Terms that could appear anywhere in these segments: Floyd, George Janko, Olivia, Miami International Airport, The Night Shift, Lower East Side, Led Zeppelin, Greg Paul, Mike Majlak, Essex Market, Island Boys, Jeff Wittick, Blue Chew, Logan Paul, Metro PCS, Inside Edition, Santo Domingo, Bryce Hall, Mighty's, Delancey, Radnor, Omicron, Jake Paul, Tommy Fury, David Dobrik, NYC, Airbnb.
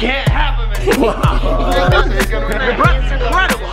can't have him anymore. Wow. It's incredible.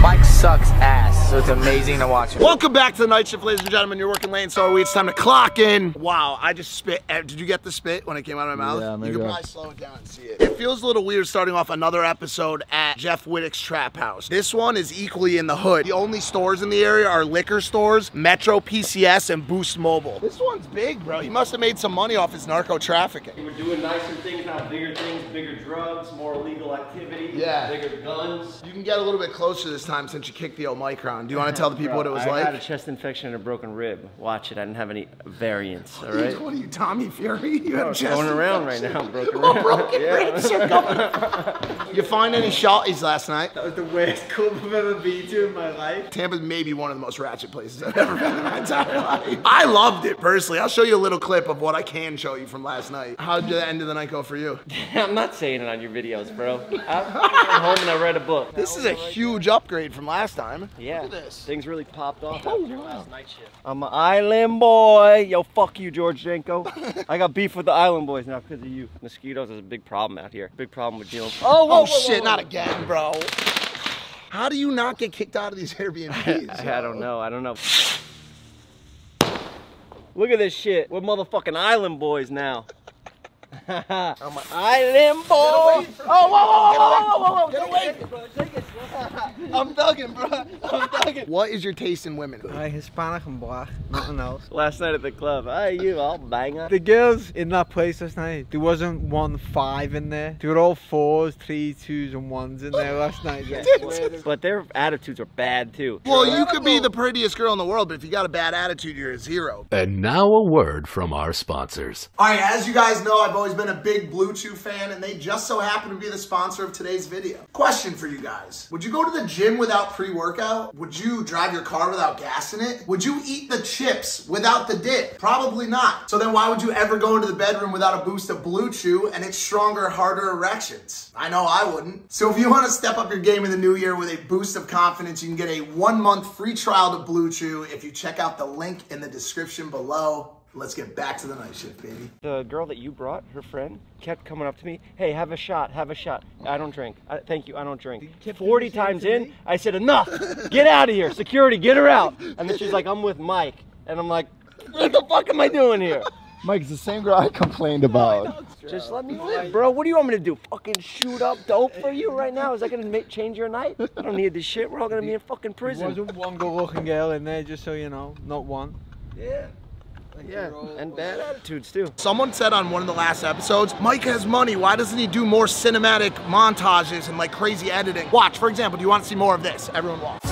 Mike sucks ass, so it's amazing to watch him. Welcome back to the Night Shift, ladies and gentlemen. You're working late, so are we. It's time to clock in. Wow, I just spit. Did you get the spit when it came out of my mouth? Yeah, maybe. You can probably slow it down and see it. It feels a little weird starting off another episode at Jeff Wittick's trap house. This one is equally in the hood. The only stores in the area are liquor stores, Metro PCS, and Boost Mobile. This one's big, bro. He must have made some money off his narco trafficking. We're doing nicer things, not bigger things, bigger drugs, more illegal activity, yeah, bigger guns. You can get a little bit closer this time since you kicked the Omicron. Do you want to tell the people what it was like? I had a chest infection and a broken rib. Watch it. I didn't have any variants, all right? What are you, Tommy Fury? You have chest infection. Going around right now, broken rib. Oh, broken ribs are going. You find any shotties last night? That was the worst club I've ever been to in my life. Tampa's maybe one of the most ratchet places I've ever been in my entire life. I loved it, personally. I'll show you a little clip of what I can show you from last night. How did the end of the night go for you? I'm not saying it on your videos, bro. I came home and I read a book. This is a huge upgrade from last time. Yeah. Look at this. Things really popped off after last night shift. I'm an Island Boy. Yo, fuck you, George Janko. I got beef with the Island Boys now because of you. Mosquitoes is a big problem out here. Big problem with dealing. Oh, whoa, shit, not again, bro. How do you not get kicked out of these Airbnbs? I don't know. I don't know. Look at this shit. We're motherfucking Island Boys now. I'm an Island Boy. Oh, whoa, whoa, whoa, whoa, whoa, whoa. Get away, bro. Take it slow. I'm thugging, bro. I'm thugging. What is your taste in women? Hispanic and black. Nothing else. Last night at the club, you all banger. The girls in that place last night, there wasn't 1 5 in there. There were all 4s, 3 2s, and 1s in there last night. But their attitudes are bad too. Well, you could be the prettiest girl in the world, but if you got a bad attitude, you're a zero. And now a word from our sponsors. All right, as you guys know, I've always been a big Blue Chew fan, and they just so happen to be the sponsor of today's video. Question for you guys. Would you go to the gym without pre-workout? Would you drive your car without gas in it? Would you eat the chips without the dip? Probably not. So then why would you ever go into the bedroom without a boost of Blue Chew and its stronger, harder erections? I know I wouldn't. So if you want to step up your game in the new year with a boost of confidence, you can get a 1-month free trial to Blue Chew if you check out the link in the description below. Let's get back to the night shift, baby. The girl that you brought, her friend, kept coming up to me. Hey, have a shot, have a shot. I don't drink. Thank you, I don't drink. 40 times in, I said, enough, get out of here. Security, get her out. And then she's like, I'm with Mike. And I'm like, what the fuck am I doing here? Mike's the same girl I complained about. Just let me live, bro. What do you want me to do? Fucking shoot up dope for you right now? Is that gonna change your night? I don't need this shit. We're all gonna be in fucking prison. There wasn't one good-looking girl in there, just so you know. Not one. Yeah. Yeah, and bad attitudes too. Someone said on one of the last episodes, Mike has money, why doesn't he do more cinematic montages and like crazy editing? Watch, for example, do you want to see more of this? Everyone watch.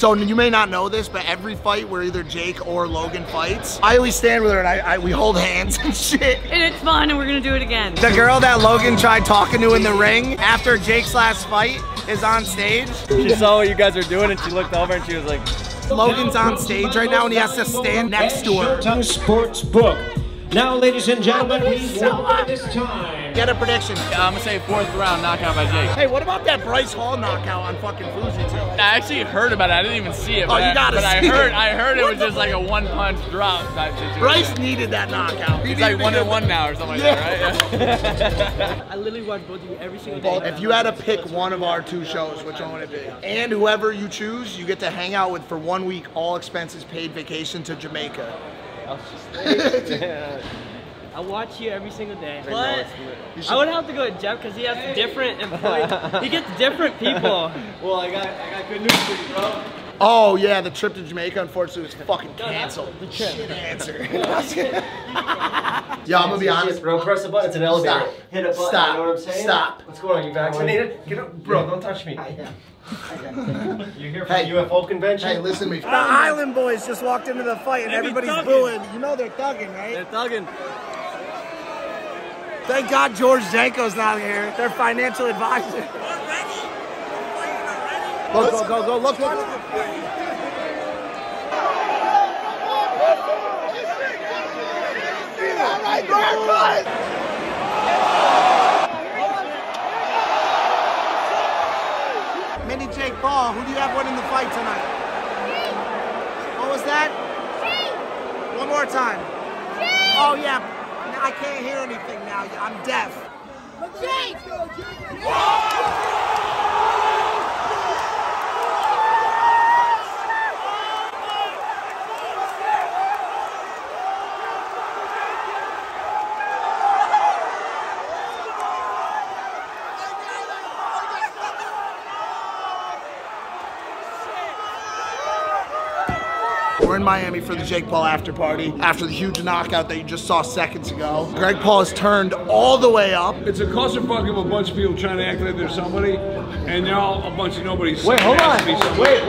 So you may not know this, but every fight where either Jake or Logan fights, I always stand with her and we hold hands and shit. And it's fun and we're gonna do it again. The girl that Logan tried talking to in the ring after Jake's last fight is on stage. She saw what you guys were doing and she looked over and she was like... Logan's on stage right now and he has to stand next to her. Showtime Sportsbook. Now, ladies and gentlemen, we want this time. Get a prediction. Yeah, I'm gonna say 4th round knockout by Jake. Hey, what about that Bryce Hall knockout on fucking Fuji too? I actually heard about it. I didn't even see it. Oh, you gotta see it. But I heard it was just like a one-punch drop type situation. Bryce needed that knockout. He's like 1-1 now or something like that, right? Yeah. I literally watch both of you every single day. If you had to pick one of our two shows, which one would it be? And whoever you choose, you get to hang out with for 1 week, all expenses paid vacation to Jamaica. I watch you every single day, but I would have to go with Jeff because he has different employees. He gets different people. Well, I got good news for you, bro. Oh yeah, the trip to Jamaica unfortunately was fucking canceled. The trip. Shit answer. Yeah, I'm gonna be honest, bro. Press a button. It's an elevator. Stop. Hit a button. Stop. You know what I'm saying? Stop. What's going on? You vaccinated? Get up, bro. Don't touch me. You're here for the UFO convention? Hey, listen to me. The Island Boys just walked into the fight and everybody's booing. You know they're thugging, right? They're thugging. Thank God George Janko's not here. Their financial advisor. We're ready. Go, go, go, go. Look, look. All right, Greg Paul. Mini Jake Paul, who do you have winning the fight tonight? Jake. What was that? Jake. One more time. Oh, yeah. I can't hear anything now. I'm deaf. Jake! We're in Miami for the Jake Paul after party, after the huge knockout that you just saw seconds ago. Greg Paul has turned all the way up. It's a clusterfuck of a bunch of people trying to act like they're somebody, and they're all a bunch of nobodies. Wait, hold on. Wait,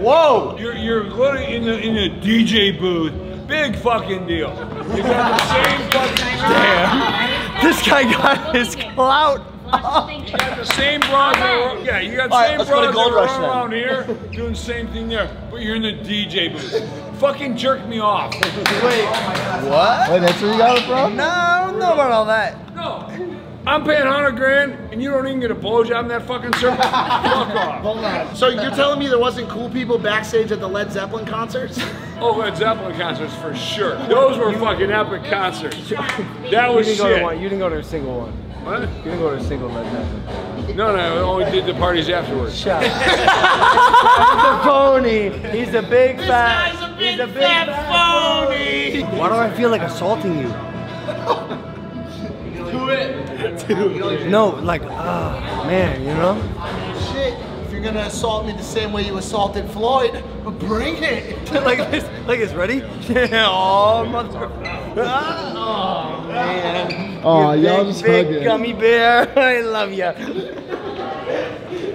whoa. You're literally in a DJ booth. Big fucking deal. You got the same fucking damn. This guy got his clout. You got the same broad that were, yeah, you got the same broad that were running around here, doing the same thing there, but you're in the DJ booth. Fucking jerk me off. Wait, what? Wait, that's where you got it from? No, I don't know about all that. No, I'm paying 100 grand, and you don't even get a blowjob in that fucking circle? Fuck off. Hold on. So you're telling me there wasn't cool people backstage at the Led Zeppelin concerts? Oh, Led Zeppelin concerts for sure. Those were fucking epic concerts. That was shit. You didn't go to a single one. What? You didn't go to a single Led Zeppelin. No, I only did the parties afterwards. Shut up. That's a phony. He's a big fat. This guy's a big fat phony. Why do I feel like assaulting you? Do it. Do it. No, like, man, you know? Shit, if you're gonna assault me the same way you assaulted Floyd, bring it. Like this, like it's ready? Yeah, oh, motherfucker. Oh, man. Oh, y'all just big, hugging. Gummy bear. I love you.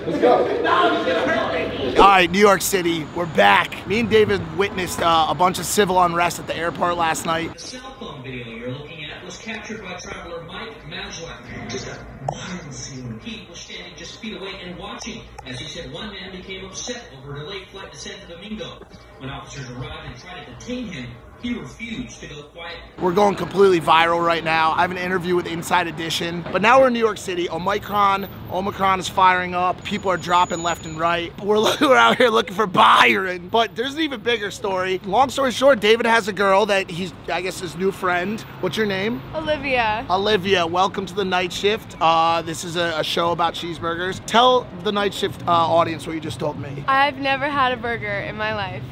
Let's go. No, he's gonna hurt me. All right, New York City, we're back. Me and David witnessed a bunch of civil unrest at the airport last night. The cell phone video you're looking at was captured by traveler Mike Majlak. Just a mind-sealing. He was standing just feet away and watching. As he said, one man became upset over a delayed flight to Santo Domingo. When officers arrived and tried to detain him, he refused to go quiet. We're going completely viral right now. I have an interview with Inside Edition, but now we're in New York City. Omicron is firing up. People are dropping left and right. We're out here looking for Byron, but there's an even bigger story. Long story short, David has a girl that he's, I guess, his new friend. What's your name? Olivia. Olivia, welcome to The Night Shift. This is a show about cheeseburgers. Tell The Night Shift audience what you just told me. I've never had a burger in my life.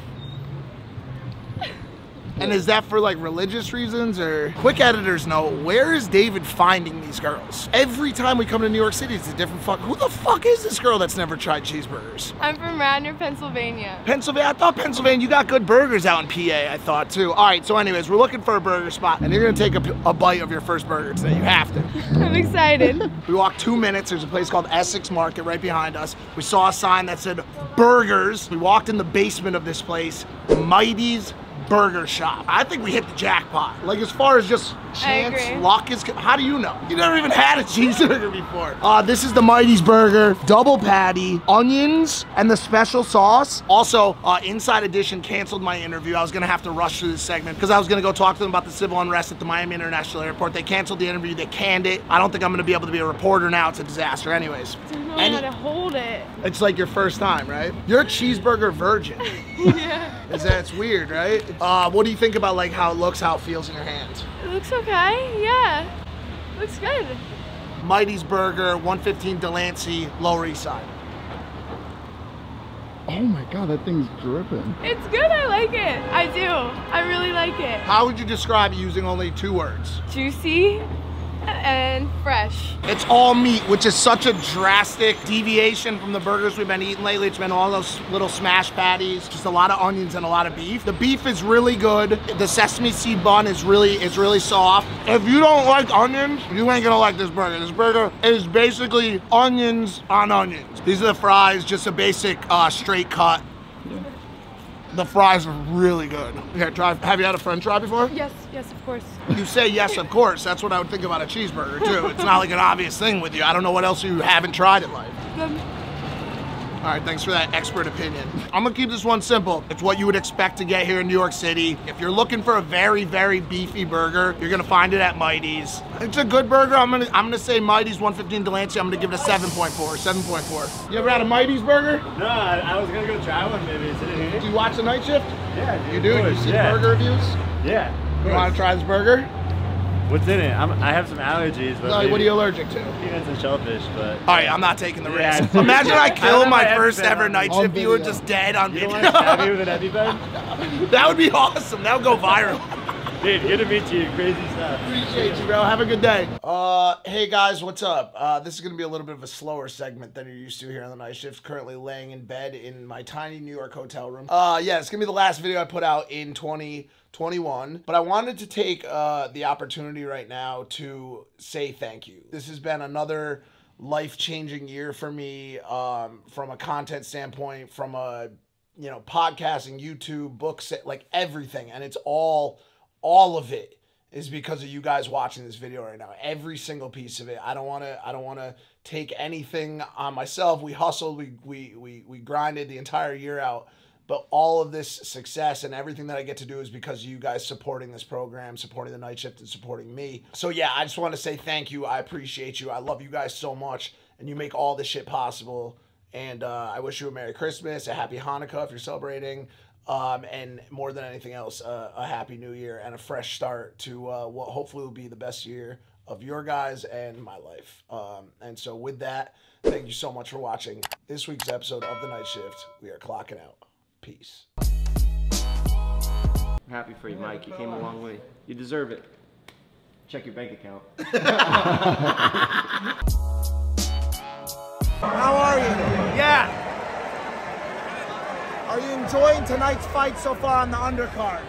And is that for like religious reasons or? Quick editors know, where is David finding these girls? Every time we come to New York City, it's a different fuck. Who the fuck is this girl that's never tried cheeseburgers? I'm from Radnor, Pennsylvania. Pennsylvania, I thought Pennsylvania, you got good burgers out in PA, I thought too. All right, so anyways, we're looking for a burger spot and you're gonna take a bite of your first burger today, you have to. I'm excited. We walked 2 minutes, there's a place called Essex Market right behind us. We saw a sign that said burgers. We walked in the basement of this place, Mighty's Burger shop. I think we hit the jackpot. Like as far as just chance, luck is, how do you know? You never even had a cheeseburger before. This is the Mighty's Burger, double patty, onions, and the special sauce. Also, Inside Edition canceled my interview. I was gonna have to rush through this segment because I was gonna go talk to them about the civil unrest at the Miami International Airport. They canceled the interview, they canned it. I don't think I'm gonna be able to be a reporter now. It's a disaster anyways. I don't know how to hold it. It's like your first time, right? You're a cheeseburger virgin. Yeah. That's weird, right? What do you think about like how it looks, how it feels in your hands? It looks okay, yeah. Looks good. Mighty's Burger, 115 Delancey, Lower East Side. Oh my God, that thing's dripping. It's good, I like it. I do, I really like it. How would you describe it using only 2 words? Juicy and fresh. It's all meat, which is such a drastic deviation from the burgers we've been eating lately. It's been all those little smash patties, just a lot of onions and a lot of beef. The beef is really good. The sesame seed bun is really soft. If you don't like onions, you ain't gonna like this burger. This burger is basically onions on onions. These are the fries, just a basic straight cut. Yeah. The fries are really good. Here, try. Have you had a french fry before? Yes, yes, of course. You say yes, of course. That's what I would think about a cheeseburger, too. It's not like an obvious thing with you. I don't know what else you haven't tried in life. All right, thanks for that expert opinion. I'm gonna keep this one simple. It's what you would expect to get here in New York City. If you're looking for a very, very beefy burger, you're gonna find it at Mighty's. It's a good burger. I'm gonna say Mighty's 115 Delancey. I'm gonna give it a 7.4. 7.4. You ever had a Mighty's burger? No, I was gonna go try one maybe. Is it in here? Do you watch The Night Shift? Yeah, dude, you do. You see burger reviews? Yeah. You want to try this burger? What's in it? I have some allergies. But what are you allergic to? Peanuts and shellfish, but... All right, I'm not taking the risk. Imagine I kill my first ever night shift viewer just dead on video. You don't want to stab you with an EpiPen? That would be awesome. That would go viral. Dude, good to meet you. Crazy stuff. Appreciate you, bro. Have a good day. Hey, guys, what's up? This is going to be a little bit of a slower segment than you're used to here on the night shift. Currently laying in bed in my tiny New York hotel room. Yeah, it's going to be the last video I put out in 2021, but I wanted to take the opportunity right now to say thank you. This has been another life-changing year for me, from a content standpoint, from a, you know, podcasting, YouTube, books, like everything. And it's all of it is because of you guys watching this video right now. Every single piece of it. I don't want to take anything on myself. We hustled, we grinded the entire year out. But all of this success and everything that I get to do is because of you guys supporting this program, supporting the night shift, and supporting me. So yeah, I just want to say thank you. I appreciate you. I love you guys so much, and you make all this shit possible. And I wish you a Merry Christmas, a Happy Hanukkah if you're celebrating, and more than anything else, a Happy New Year and a fresh start to what hopefully will be the best year of your guys and my life. And so with that, thank you so much for watching this week's episode of The Night Shift. We are clocking out. Peace. I'm happy for you, Mike. You came a long way. You deserve it. Check your bank account. How are you? Yeah. Are you enjoying tonight's fight so far on the undercard?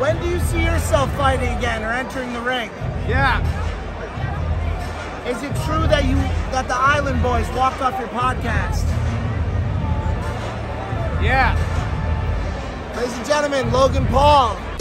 When do you see yourself fighting again or entering the ring? Yeah. Is it true that the Island Boys walked off your podcast? Yeah. Ladies and gentlemen, Logan Paul.